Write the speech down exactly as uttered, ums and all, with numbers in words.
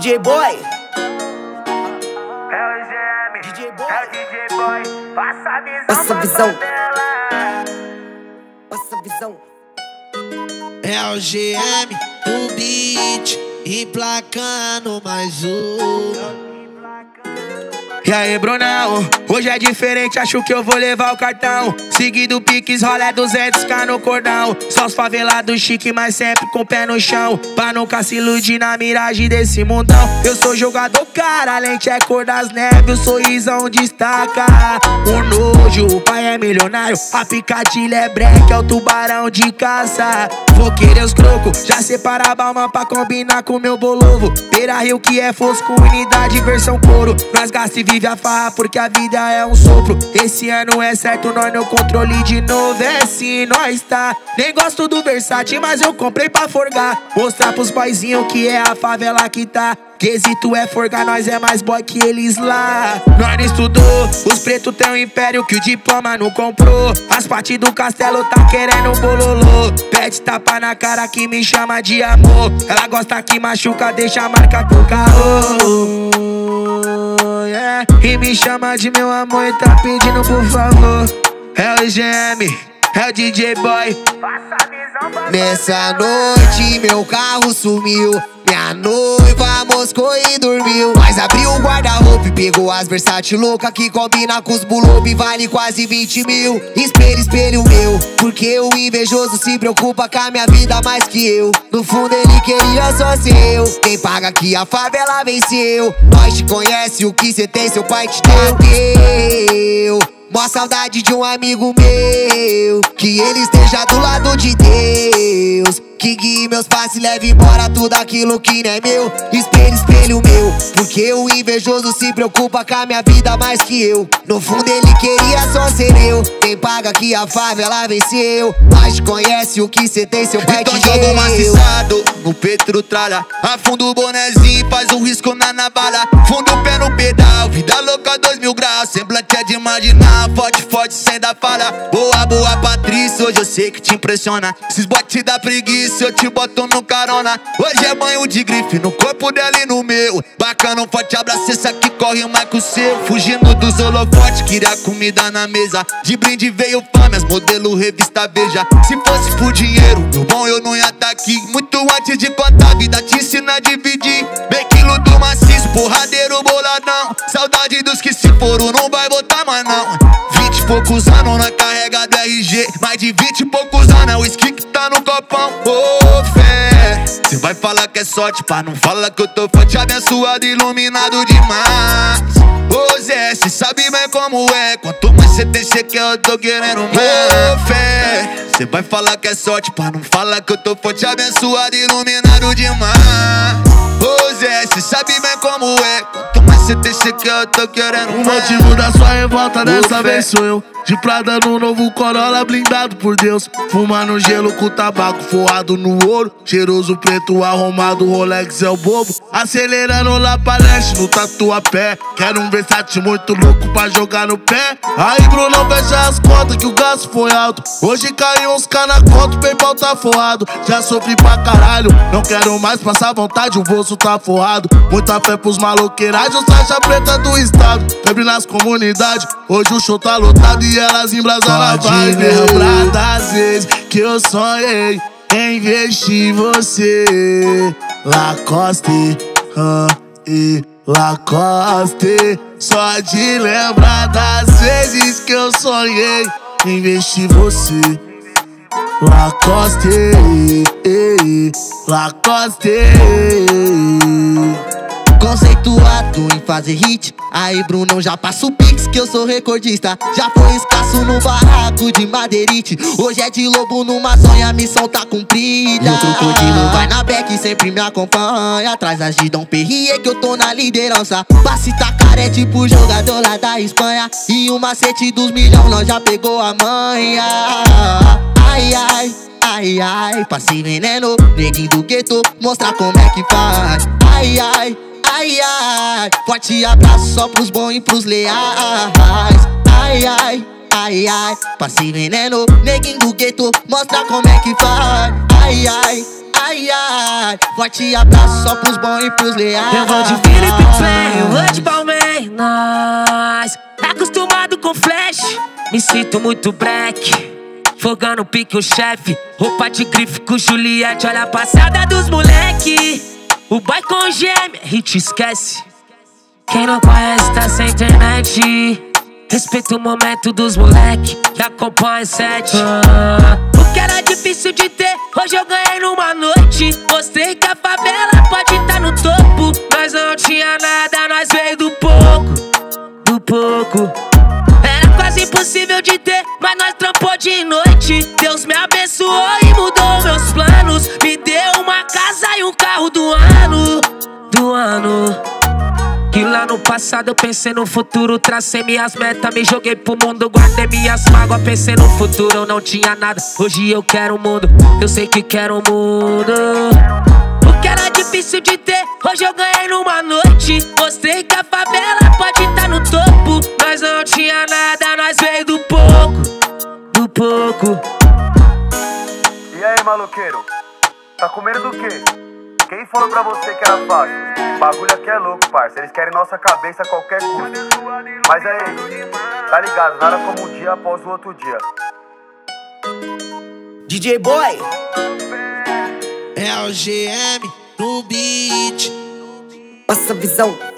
D J Boy. É o G M, D J Boy. É o D J Boy. Passa a visão, passa a visão. Passa a visão. É o G M, o beat, emplacando mais um. E aí, Brunão, hoje é diferente, acho que eu vou levar o cartão. Seguido piques, rola duzentos k no cordão. Só os favelados chique, mas sempre com o pé no chão, pra nunca se iludir na miragem desse mundão. Eu sou jogador, cara, a lente é cor das neves, o sorrisão destaca o nojo, o pai é milionário, a picadilha é breque, é o tubarão de caça. Vou querer os crocos, já separa a balma pra combinar com meu bolovo. Beira Rio que é fosco, unidade versão couro. Nós gasta e vive a farra porque a vida é um sopro. Esse ano é certo, nós no controle de novo. É sim, nós tá. Nem gosto do Versace, mas eu comprei pra forgar. Mostrar pros boyzinhos que é a favela que tá. Quesito é forgar, nós é mais boy que eles lá. Nós não estudou, os pretos tem um império que o diploma não comprou. As partes do castelo tá querendo um bololô. Pede tapa na cara que me chama de amor. Ela gosta que machuca, deixa a marca do caô. Yeah. E me chama de meu amor e tá pedindo por favor. É o G M, é o D J Boy. Nessa noite meu carro sumiu, minha noiva moscou e dormiu. Mas abriu o guarda-roupa e pegou as Versace louca que combina com os bulob, vale quase vinte mil. Espelho, espelho meu, porque o invejoso se preocupa com a minha vida mais que eu. No fundo ele queria só ser eu. Quem paga que a favela venceu. Nós te conhece, o que cê tem seu pai te deu. Mó saudade de um amigo meu, que ele esteja do lado de Deus, que guie meus passos e leve embora tudo aquilo que não é meu. Espelho, espelho meu, porque o invejoso se preocupa com a minha vida mais que eu. No fundo ele queria só ser eu. Quem paga que a favela venceu. Mas conhece o que cê tem, seu pai te deu. Então joga maciçado no Petro Tralha, afunda o bonezinho, faz um risco na navalha. Fundo o pé no pedal, vida louca dois mil graus. Semblante é de imaginar, forte, forte, sem dar falha. Boa, boa, Patrícia, hoje eu sei que te impressiona. Esses botes da preguiça eu te boto no carona. Hoje é banho de grife no corpo dela e no meu. Bacana, um forte abraço, essa que corre mais que o seu. Fugindo dos holofotes, queria comida na mesa. De brinde veio fama, as modelo revista Veja. Se fosse por dinheiro, meu bom, eu não ia tá aqui. Muito antes de contar, a vida te ensina a dividir. Bem quilo do maciço, porradeiro boladão. Saudade dos que se foram, não vai voltar mais não. Vinte e poucos anos, nós carrega D R G. Mais de vinte e poucos anos, é o esqui que tá no copão. Ô fé, cê vai falar que é sorte, pra não falar que eu tô forte, abençoado, iluminado demais. Ô Zé, cê sabe bem como é, quanto mais cê tem, cê quer, eu tô querendo mais. Ô fé, cê vai falar que é sorte, pra não falar que eu tô forte, abençoado, iluminado demais. Ô Zé, cê sabe bem como é, quanto mais cê tem, cê quer, eu tô querendo mais. O motivo da sua revolta dessa vez sou eu. De Prada no novo Corolla, blindado por Deus. Fumando gelo com tabaco forrado no ouro. Cheiroso preto arrumado, Rolex é o bobo. Acelerando lá pra leste no Tatuapé. Quero um Versace muito louco pra jogar no pé. Aí Brunão fecha as contas que o gasto foi alto. Hoje caiu uns k na conta, o PayPal tá forrado. Já sofri pra caralho, não quero mais passar vontade, o bolso tá forrado. Muita fé pros maloqueirais, os taxa preta do estado. Febre nas comunidades, hoje o show tá lotado e elas embrasam na vibe. Pode lembrar das vezes que eu sonhei em vestir você. Lacoste, ah, e Lacoste. Só de lembrar das vezes que eu sonhei em vestir você. Lacoste, e Lacoste. Conceituado em fazer hit, aí Brunão já passa o pix que eu sou recordista. Já foi escasso no barraco de madeirite, hoje é de lobo numa sonha, a missão tá cumprida. E o crocodilo vai na beca e sempre me acompanha. Atrás das de Dom Perrier que eu tô na liderança. Passe tacar é tipo jogador lá da Espanha. E o macete dos milhões nós já pegou a manha. Ai, ai, ai, ai, passe veneno, neguinho do gueto, mostrar como é que faz. Ai, ai, ai, ai, forte abraço só pros bons e pros leais. Ai, ai, ai, ai, passe veneno, neguinho do gueto, mostra como é que faz. Ai, ai, ai, ai. verdade. Forte abraço só pros bons e pros leais. Eu vou de Felipe, eu vou de Palmei. Nós, acostumado com flash, me sinto muito black. Fogando pique o chefe, roupa de grife com Juliet. Olha a passada dos moleque, o boy com G M, hit esquece. Quem não conhece tá sem internet. Respeita o momento dos moleque que acompanha sete. ah, O que era difícil de ter, hoje eu ganhei numa noite. Mostrei que a favela pode estar no topo. Nós não tinha nada, nós veio do pouco. Do pouco impossível de ter, mas nós trampou de noite. Deus me abençoou e mudou meus planos. Me deu uma casa e um carro do ano. Do ano. Que lá no passado eu pensei no futuro. Tracei minhas metas, me joguei pro mundo. Guardei minhas mágoas, pensei no futuro. Eu não tinha nada, hoje eu quero o mundo. Eu sei que quero o mundo. O que era difícil de ter, hoje eu ganhei numa noite. Mostrei que a favela pode estar no topo. Nós não tinha nada, nós veio do pouco, do pouco. E aí, maloqueiro? Tá com medo do quê? Quem falou pra você que era fácil? O bagulho aqui é louco, parça. Eles querem nossa cabeça a qualquer custo. Mas aí, tá ligado? Nada como um dia após o outro dia. D J Boy é o G M do beat. Passa a visão.